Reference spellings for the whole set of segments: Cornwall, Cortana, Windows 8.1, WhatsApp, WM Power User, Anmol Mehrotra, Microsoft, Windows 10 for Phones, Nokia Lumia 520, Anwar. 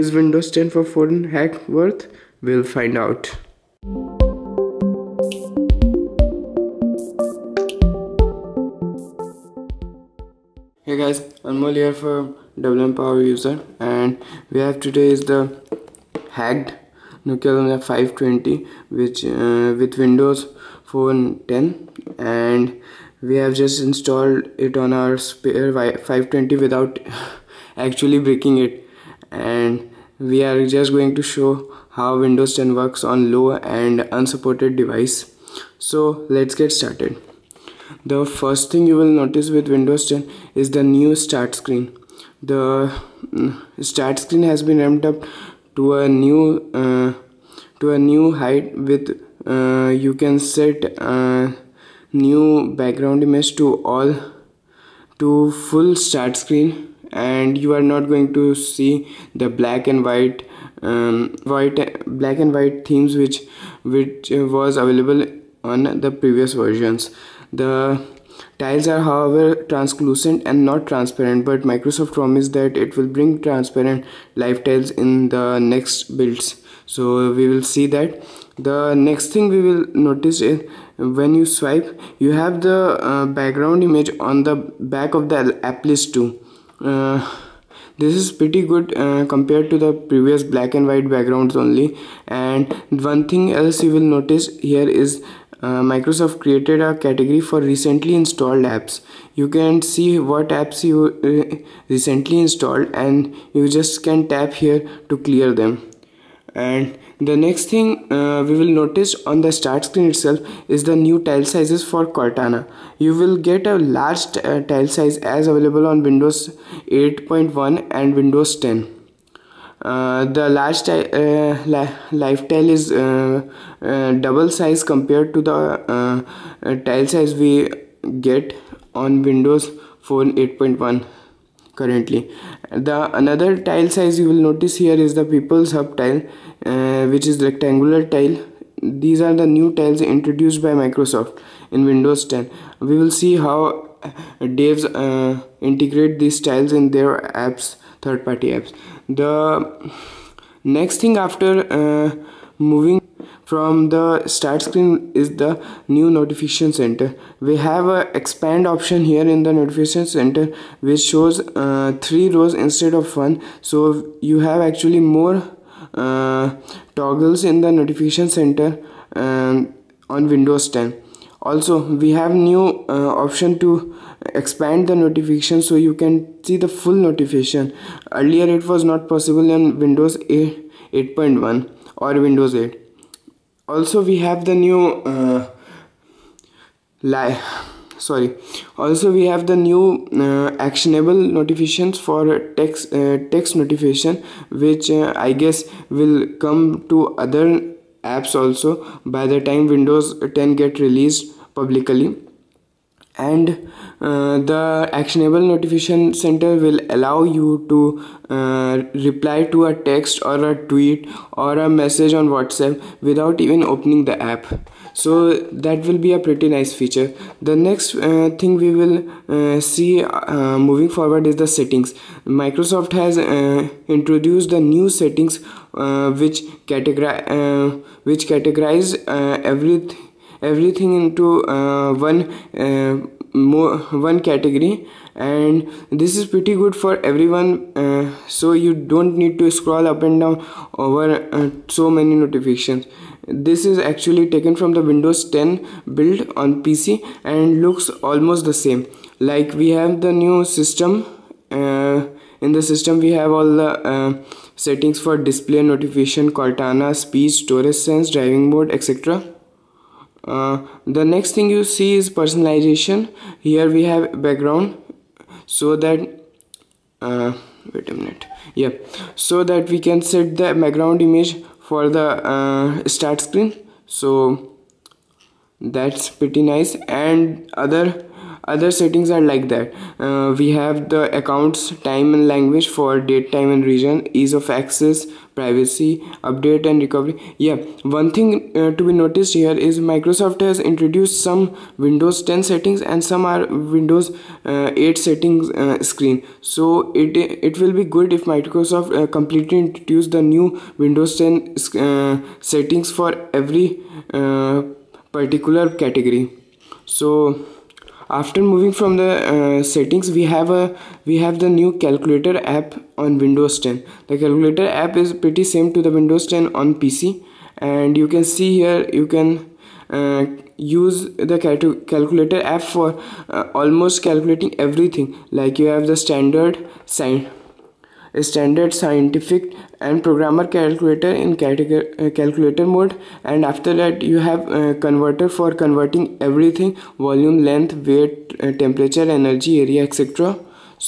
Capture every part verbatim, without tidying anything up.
Is Windows ten for Phone hack worth? We'll find out. Hey guys, Anmol here for W M Power User, and we have today is the hacked Nokia Lumia five twenty which uh, with Windows Phone ten, and we have just installed it on our spare five twenty without actually breaking it, and we are just going to show how Windows ten works on low and unsupported device. So let's get started. The first thing you will notice with Windows ten is the new start screen. The start screen has been ramped up to a new uh, to a new height with uh, you can set uh, new background image to all to full start screen, and you are not going to see the black and white um, white black and white themes which which was available on the previous versions. The tiles are however translucent and not transparent, but Microsoft promised that it will bring transparent live tiles in the next builds, so we will see that. The next thing we will notice is when you swipe, you have the uh, background image on the back of the app list too. Uh, this is pretty good uh, compared to the previous black and white backgrounds only. And one thing else you will notice here is Uh, Microsoft created a category for recently installed apps. You can see what apps you uh, recently installed, and you just can tap here to clear them. And the next thing uh, we will notice on the start screen itself is the new tile sizes for Cortana. You will get a large uh, tile size as available on Windows eight point one and Windows ten. Uh, the large uh, li life tile is uh, uh, double size compared to the uh, uh, tile size we get on Windows Phone eight point one currently. The another tile size you will notice here is the People's Hub tile, uh, which is rectangular tile. These are the new tiles introduced by Microsoft in Windows ten. We will see how devs uh, integrate these tiles in their apps, third-party apps. The next thing after uh, moving from the start screen is the new notification center. We have a expand option here in the notification center which shows uh, three rows instead of one, so you have actually more uh, toggles in the notification center um, on Windows ten. Also, we have new uh, option to expand the notification so you can see the full notification. Earlier it was not possible in Windows eight, eight point one or Windows eight. Also we have the new uh, li sorry also we have the new uh, actionable notifications for text uh, text notification, which uh, I guess will come to other apps also by the time Windows ten get released publicly. And uh, the actionable notification center will allow you to uh, reply to a text or a tweet or a message on WhatsApp without even opening the app, so that will be a pretty nice feature. The next uh, thing we will uh, see uh, moving forward is the settings. Microsoft has uh, introduced the new settings uh, which categorize uh, which categorize uh, everything everything into uh, one uh, more one category, and this is pretty good for everyone, uh, so you don't need to scroll up and down over uh, so many notifications. This is actually taken from the Windows ten build on P C and looks almost the same. Like, we have the new system uh, in the system we have all the uh, settings for display, notification, Cortana, speech, storage, sense, driving mode, etc. Uh, the next thing you see is personalization. Here we have background so that uh, wait a minute yeah so that we can set the background image for the uh, start screen, so that's pretty nice. And other Other settings are like that. Uh, we have the accounts, time and language for date, time and region, ease of access, privacy, update and recovery. Yeah, one thing uh, to be noticed here is Microsoft has introduced some Windows ten settings and some are Windows uh, eight settings uh, screen. So it it will be good if Microsoft uh, completely introduce the new Windows ten uh, settings for every uh, particular category. So after moving from the uh, settings, we have a we have the new calculator app on Windows ten. The calculator app is pretty same to the Windows ten on P C, and you can see here you can uh, use the cal calculator app for uh, almost calculating everything. Like you have the standard sign standard scientific and programmer calculator in uh, calculator mode, and after that you have uh, converter for converting everything: volume, length, weight, uh, temperature, energy, area, etc.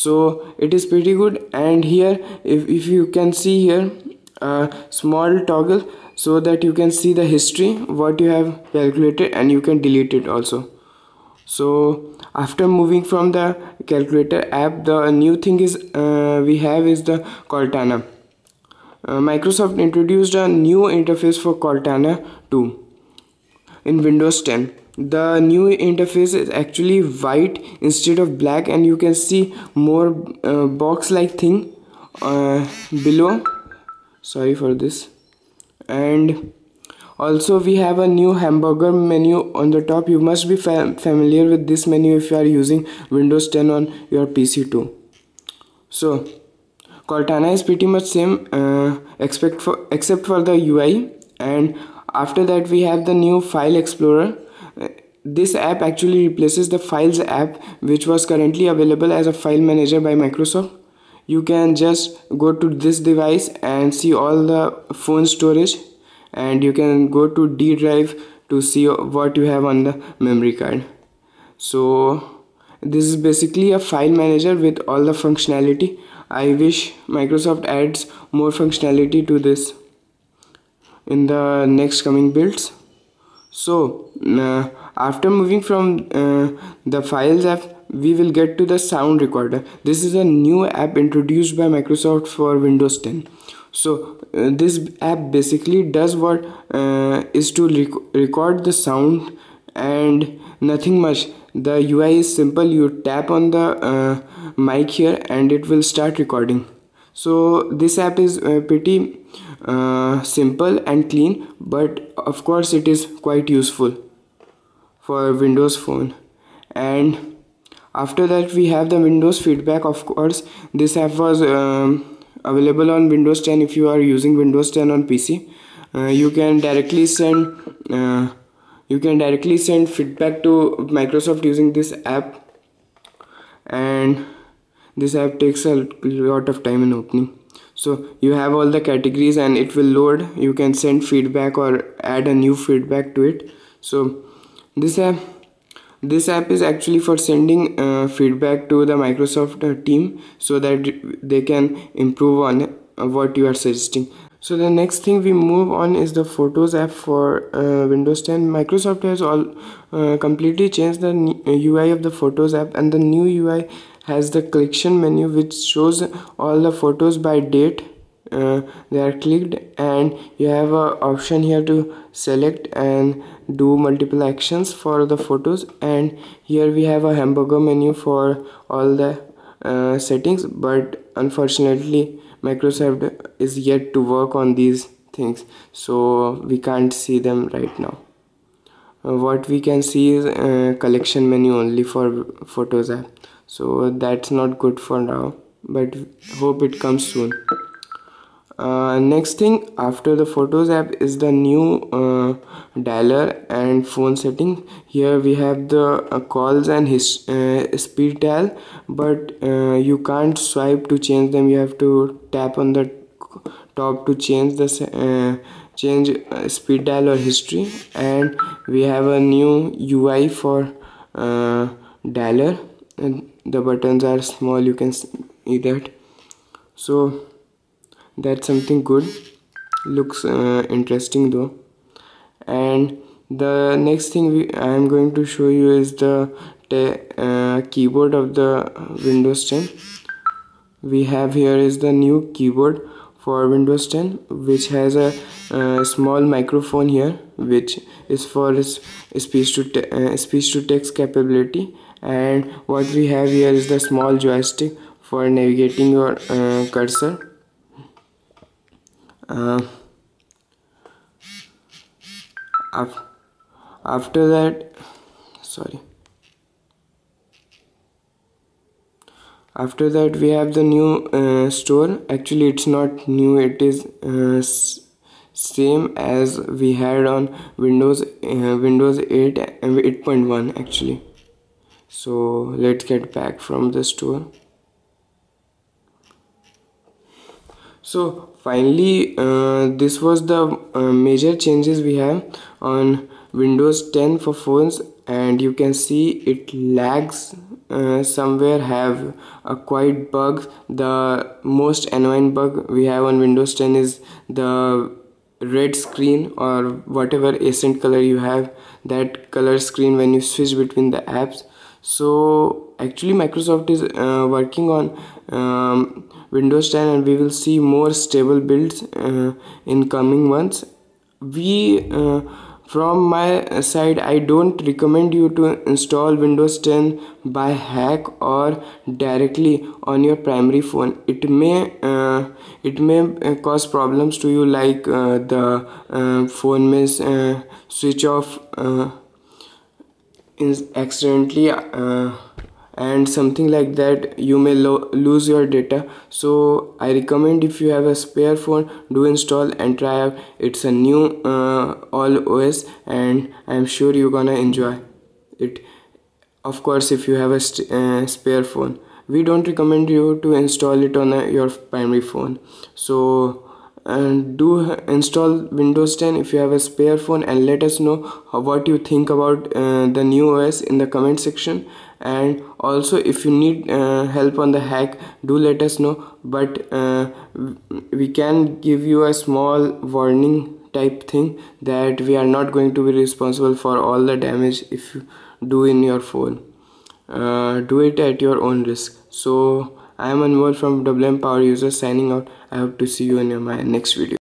So it is pretty good. And here if, if you can see here a uh, small toggle so that you can see the history what you have calculated, and you can delete it also. So after moving from the calculator app, the new thing is uh, we have is the Cortana. Uh, Microsoft introduced a new interface for Cortana too in Windows ten. The new interface is actually white instead of black, and you can see more uh, box like thing uh, below. Sorry for this. And also we have a new hamburger menu on the top. You must be fam familiar with this menu if you are using Windows ten on your P C too. So Cortana is pretty much same uh, except for except for the U I. And after that we have the new file explorer. Uh, this app actually replaces the files app which was currently available as a file manager by Microsoft. You can just go to this device and see all the phone storage, and you can go to D drive to see what you have on the memory card. So this is basically a file manager with all the functionality. I wish Microsoft adds more functionality to this in the next coming builds. So uh, after moving from uh, the files app, we will get to the sound recorder. This is a new app introduced by Microsoft for Windows ten. So uh, this app basically does what uh, is to rec record the sound, and nothing much. The U I is simple. You tap on the uh, mic here and it will start recording. So this app is uh, pretty uh, simple and clean, but of course it is quite useful for Windows phone. And after that we have the Windows feedback. Of course this app was um, available on Windows ten. If you are using Windows ten on P C, uh, you can directly send uh, you can directly send feedback to Microsoft using this app, and this app takes a lot of time in opening. So you have all the categories and it will load. You can send feedback or add a new feedback to it. So this app This app is actually for sending uh, feedback to the Microsoft uh, team so that they can improve on uh, what you are suggesting. So the next thing we move on is the Photos app for uh, Windows ten. Microsoft has all uh, completely changed the U I of the Photos app, and the new U I has the collection menu which shows all the photos by date uh, they are clicked, and you have an option here to select and do multiple actions for the photos. And here we have a hamburger menu for all the uh, settings, but unfortunately Microsoft is yet to work on these things, so we can't see them right now. Uh, what we can see is uh, collection menu only for Photos app, so that's not good for now, but hope it comes soon. Uh, next thing after the Photos app is the new uh, dialer and phone setting. Here we have the uh, calls and his uh, speed dial, but uh, you can't swipe to change them. You have to tap on the top to change the uh, change uh, speed dial or history. And we have a new U I for uh, dialer, and the buttons are small. You can see that. So that's something good. Looks uh, interesting though. And the next thing we, I am going to show you is the uh, keyboard of the Windows ten. We have here is the new keyboard for Windows ten, which has a uh, small microphone here, which is for speech to te uh, speech to text capability. And what we have here is the small joystick for navigating your uh, cursor. Uh, after that sorry after that we have the new uh, store. Actually it's not new, it is uh, same as we had on Windows uh, Windows eight, eight point one actually. So let's get back from the store. So finally uh, this was the uh, major changes we have on Windows ten for phones, and you can see it lags uh, somewhere, have a quite bug. The most annoying bug we have on Windows ten is the red screen or whatever accent color you have, that color screen when you switch between the apps. So actually Microsoft is uh, working on um, Windows ten, and we will see more stable builds uh, in coming months. We uh, from my side, I don't recommend you to install Windows ten by hack or directly on your primary phone. It may uh, it may cause problems to you, like uh, the uh, phone may uh, switch off uh, is accidentally uh, and something like that. You may lo lose your data. So I recommend, if you have a spare phone, do install and try out. It's a new uh, all O S, and I'm sure you're gonna enjoy it. Of course, if you have a st uh, spare phone, we don't recommend you to install it on a, your primary phone. So and do install Windows ten if you have a spare phone, and let us know how, what you think about uh, the new O S in the comment section. And also if you need uh, help on the hack, do let us know, but uh, we can give you a small warning type thing that we are not going to be responsible for all the damage if you do in your phone. Uh, do it at your own risk. So I am Anwar from W M Power User signing out. I hope to see you in my next video.